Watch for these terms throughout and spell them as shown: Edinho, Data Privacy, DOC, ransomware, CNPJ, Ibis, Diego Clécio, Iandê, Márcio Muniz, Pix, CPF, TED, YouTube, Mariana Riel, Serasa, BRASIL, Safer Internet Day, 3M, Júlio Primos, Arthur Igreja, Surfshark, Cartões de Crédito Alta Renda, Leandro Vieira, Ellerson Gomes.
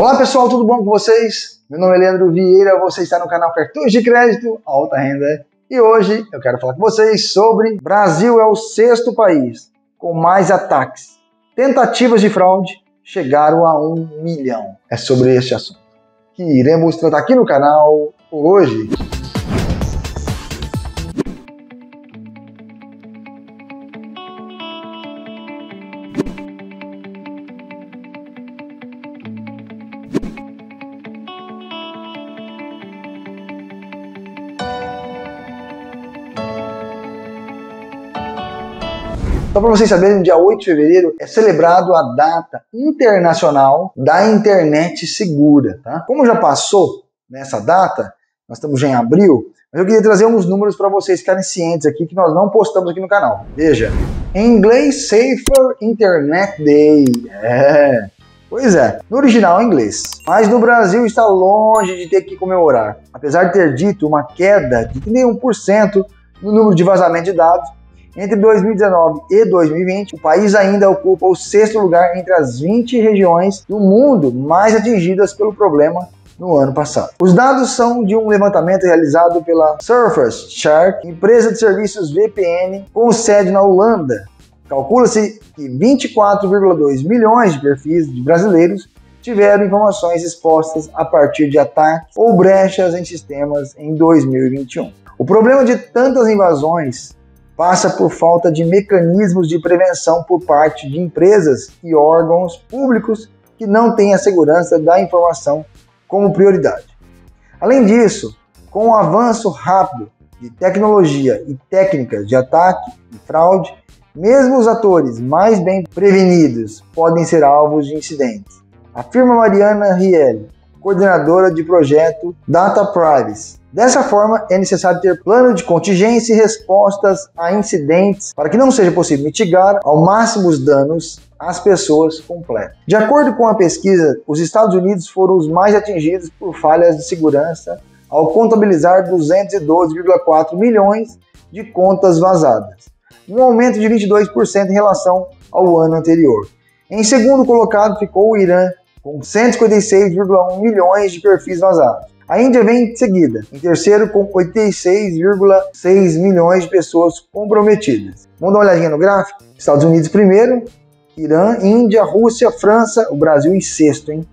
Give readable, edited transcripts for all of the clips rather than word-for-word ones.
Olá pessoal, tudo bom com vocês? Meu nome é Leandro Vieira, você está no canal Cartões de Crédito Alta Renda e hoje eu quero falar com vocês sobre Brasil é o 6º país com mais ataques. Tentativas de fraude chegaram a 1 milhão. É sobre este assunto que iremos tratar aqui no canal hoje. Só para vocês saberem, no dia 8 de fevereiro é celebrado a Data Internacional da Internet Segura, tá? Como já passou nessa data, nós estamos já em abril, mas eu queria trazer uns números para vocês ficarem cientes aqui que nós não postamos aqui no canal. Veja, em inglês, Safer Internet Day. É, pois é, no original em inglês. Mas no Brasil está longe de ter que comemorar. Apesar de ter dito uma queda de 31% no número de vazamento de dados, entre 2019 e 2020, o país ainda ocupa o 6º lugar entre as 20 regiões do mundo mais atingidas pelo problema no ano passado. Os dados são de um levantamento realizado pela Surfshark, empresa de serviços VPN com sede na Holanda. Calcula-se que 24,2 milhões de perfis de brasileiros tiveram informações expostas a partir de ataques ou brechas em sistemas em 2021. O problema de tantas invasões passa por falta de mecanismos de prevenção por parte de empresas e órgãos públicos que não têm a segurança da informação como prioridade. Além disso, com o avanço rápido de tecnologia e técnicas de ataque e fraude, mesmo os atores mais bem prevenidos podem ser alvos de incidentes, afirma Mariana Riel, coordenadora de projeto Data Privacy. Dessa forma, é necessário ter plano de contingência e respostas a incidentes para que não seja possível mitigar ao máximo os danos às pessoas completas. De acordo com a pesquisa, os Estados Unidos foram os mais atingidos por falhas de segurança ao contabilizar 212,4 milhões de contas vazadas, um aumento de 22% em relação ao ano anterior. Em segundo colocado ficou o Irã, com 156,1 milhões de perfis vazados. A Índia vem em seguida, em terceiro com 86,6 milhões de pessoas comprometidas. Vamos dar uma olhadinha no gráfico? Estados Unidos primeiro, Irã, Índia, Rússia, França, o Brasil em sexto, hein?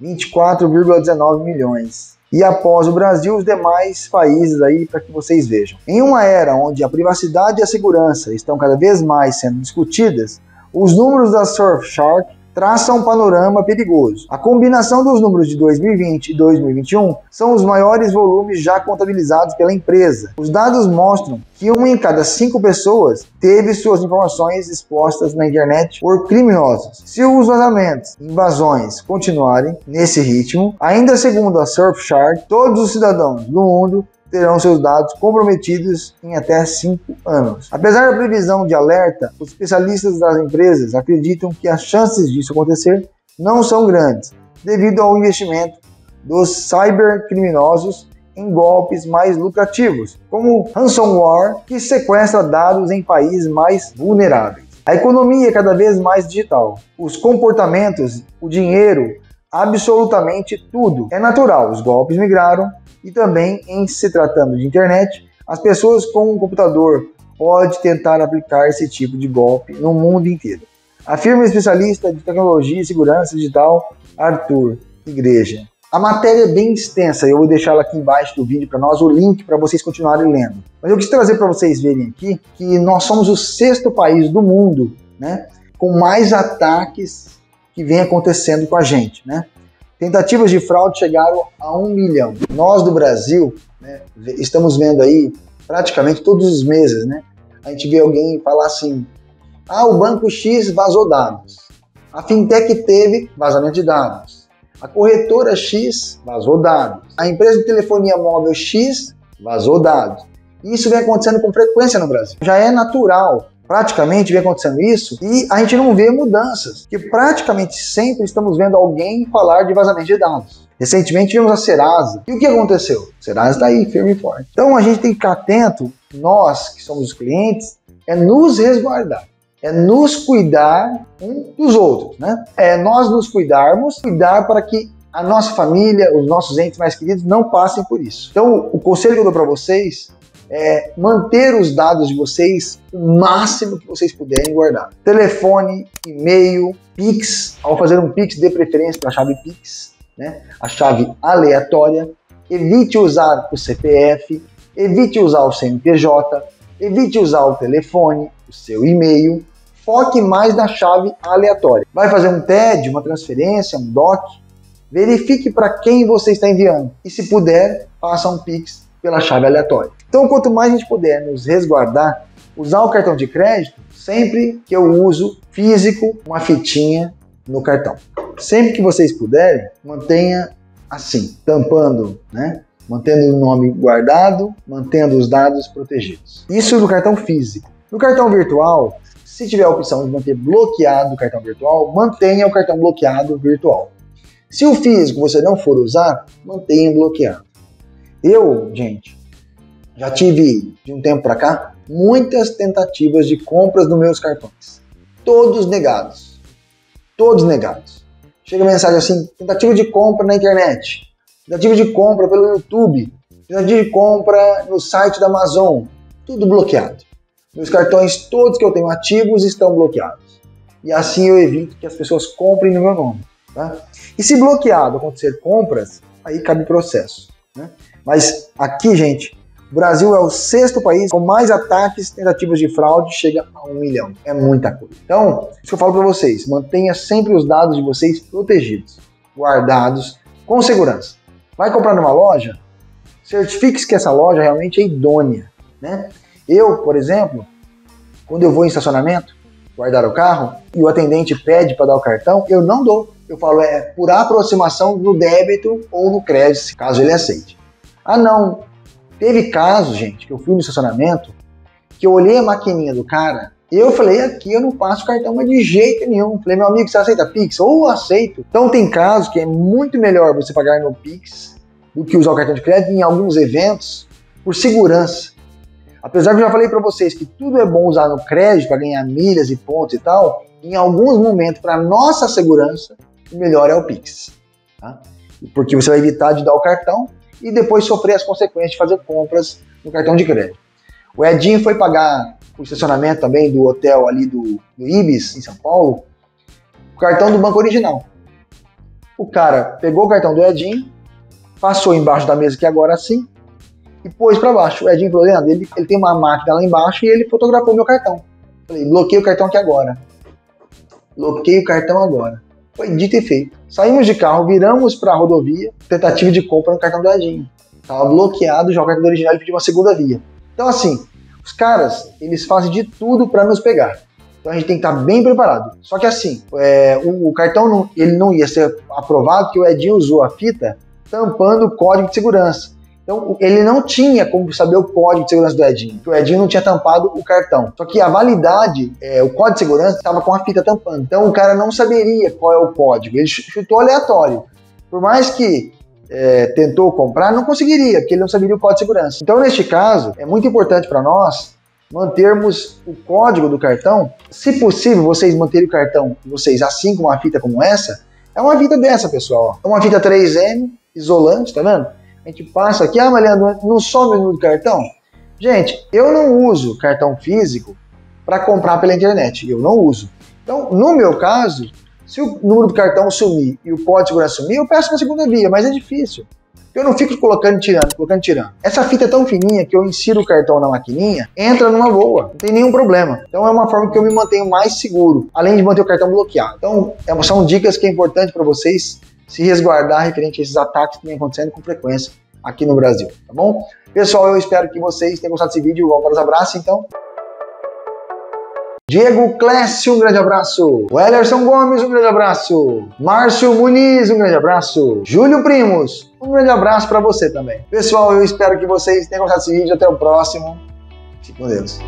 24,19 milhões. E após o Brasil, os demais países aí para que vocês vejam. Em uma era onde a privacidade e a segurança estão cada vez mais sendo discutidas, os números da Surfshark traça um panorama perigoso. A combinação dos números de 2020 e 2021 são os maiores volumes já contabilizados pela empresa. Os dados mostram que 1 em cada 5 pessoas teve suas informações expostas na internet por criminosos. Se os vazamentos e invasões continuarem nesse ritmo, ainda segundo a Surfshark, todos os cidadãos do mundo terão seus dados comprometidos em até 5 anos. Apesar da previsão de alerta, os especialistas das empresas acreditam que as chances disso acontecer não são grandes, devido ao investimento dos cybercriminosos em golpes mais lucrativos, como ransomware, que sequestra dados em países mais vulneráveis. A economia é cada vez mais digital. Os comportamentos, o dinheiro, absolutamente tudo. É natural, os golpes migraram e também, em se tratando de internet, as pessoas com um computador podem tentar aplicar esse tipo de golpe no mundo inteiro, afirma o especialista de tecnologia e segurança digital Arthur Igreja. A matéria é bem extensa, eu vou deixar ela aqui embaixo do vídeo para nós, o link para vocês continuarem lendo. Mas eu quis trazer para vocês verem aqui que nós somos o 6º país do mundo, né, com mais ataques que vem acontecendo com a gente, né? Tentativas de fraude chegaram a 1 milhão. Nós do Brasil, né, estamos vendo aí praticamente todos os meses, né? A gente vê alguém falar assim, ah, o banco X vazou dados, a fintech teve vazamento de dados, a corretora X vazou dados, a empresa de telefonia móvel X vazou dados. E isso vem acontecendo com frequência no Brasil. Já é natural. Praticamente vem acontecendo isso e a gente não vê mudanças, que praticamente sempre estamos vendo alguém falar de vazamento de dados. Recentemente vimos a Serasa. E o que aconteceu? A Serasa está aí, firme e forte. Então a gente tem que ficar atento, nós que somos os clientes, é nos resguardar, é nos cuidar um dos outros, né? É nós nos cuidarmos, cuidar para que a nossa família, os nossos entes mais queridos não passem por isso. Então, o conselho que eu dou para vocês é manter os dados de vocês o máximo que vocês puderem guardar. Telefone, e-mail, Pix. Ao fazer um Pix, dê preferência para a chave Pix, né? A chave aleatória. Evite usar o CPF, evite usar o CNPJ, evite usar o telefone, o seu e-mail. Foque mais na chave aleatória. Vai fazer um TED, uma transferência, um DOC? Verifique para quem você está enviando e, se puder, faça um Pix pela chave aleatória. Então, quanto mais a gente puder nos resguardar, usar o cartão de crédito sempre que eu uso físico, uma fitinha no cartão. Sempre que vocês puderem, mantenha assim, tampando, né? Mantendo o nome guardado, mantendo os dados protegidos. Isso no cartão físico. No cartão virtual, se tiver a opção de manter bloqueado o cartão virtual, mantenha o cartão bloqueado virtual. Se o físico você não for usar, mantenha bloqueado. Eu, gente, já tive, de um tempo para cá, muitas tentativas de compras nos meus cartões. Todos negados. Todos negados. Chega mensagem assim, tentativa de compra na internet, tentativa de compra pelo YouTube, tentativa de compra no site da Amazon, tudo bloqueado. Meus cartões, todos que eu tenho ativos, estão bloqueados. E assim eu evito que as pessoas comprem no meu nome. Tá? E se bloqueado acontecer compras, aí cabe processo. Né? Mas aqui, gente, o Brasil é o 6º país com mais ataques, tentativas de fraude, chega a 1 milhão. É muita coisa. Então, isso que eu falo para vocês, mantenha sempre os dados de vocês protegidos, guardados, com segurança. Vai comprar numa loja? Certifique-se que essa loja realmente é idônea. Né? Eu, por exemplo, quando eu vou em estacionamento, guardar o carro, e o atendente pede para dar o cartão, eu não dou. Eu falo, é por aproximação no débito ou no crédito, caso ele aceite. Ah, não. Teve caso, gente, que eu fui no estacionamento, que eu olhei a maquininha do cara, e eu falei, aqui eu não passo cartão, mas de jeito nenhum. Falei, meu amigo, você aceita Pix? Ou aceito. Então tem casos que é muito melhor você pagar no Pix do que usar o cartão de crédito em alguns eventos, por segurança. Apesar que eu já falei para vocês que tudo é bom usar no crédito para ganhar milhas e pontos e tal, em alguns momentos, para nossa segurança, o melhor é o Pix. Tá? Porque você vai evitar de dar o cartão e depois sofrer as consequências de fazer compras no cartão de crédito. O Edinho foi pagar o estacionamento também do hotel ali do Ibis, em São Paulo, o cartão do Banco Original. O cara pegou o cartão do Edinho, passou embaixo da mesa, que agora sim, e pôs para baixo. O Edinho falou, Leandro, ele tem uma máquina lá embaixo e ele fotografou meu cartão. Falei, bloqueei o cartão aqui agora. Bloqueei o cartão agora. Foi dito e feito. Saímos de carro, viramos para a rodovia, tentativa de compra no cartão do Edinho. Estava bloqueado, já o cartão do original, ele pediu uma segunda via. Então assim, os caras, eles fazem de tudo para nos pegar. Então a gente tem que estar bem preparado. Só que assim, o cartão não, ele não ia ser aprovado porque o Edinho usou a fita tampando o código de segurança. Então, ele não tinha como saber o código de segurança do Edinho, porque o Edinho não tinha tampado o cartão. Só que a validade, o código de segurança estava com a fita tampando. Então, o cara não saberia qual é o código. Ele chutou aleatório. Por mais que tentou comprar, não conseguiria, porque ele não saberia o código de segurança. Então, neste caso, é muito importante para nós mantermos o código do cartão. Se possível, vocês manterem o cartão de vocês assim com uma fita como essa. É uma fita dessa, pessoal. É uma fita 3M, isolante, tá vendo? A gente passa aqui, ah, mas Leandro, não some no cartão? Gente, eu não uso cartão físico para comprar pela internet, eu não uso. Então, no meu caso, se o número do cartão sumir e o código de segurança sumir, eu peço uma segunda via, mas é difícil. Eu não fico colocando e tirando, colocando e tirando. Essa fita é tão fininha que eu insiro o cartão na maquininha, entra numa boa, não tem nenhum problema. Então é uma forma que eu me mantenho mais seguro, além de manter o cartão bloqueado. Então, são dicas que é importante para vocês se resguardar referente a esses ataques que vem acontecendo com frequência aqui no Brasil, tá bom? Pessoal, eu espero que vocês tenham gostado desse vídeo. Um grande abraço, então. Diego Clécio, um grande abraço. O Ellerson Gomes, um grande abraço. Márcio Muniz, um grande abraço. Júlio Primos, um grande abraço para você também. Pessoal, eu espero que vocês tenham gostado desse vídeo. Até o próximo. Fique com Deus.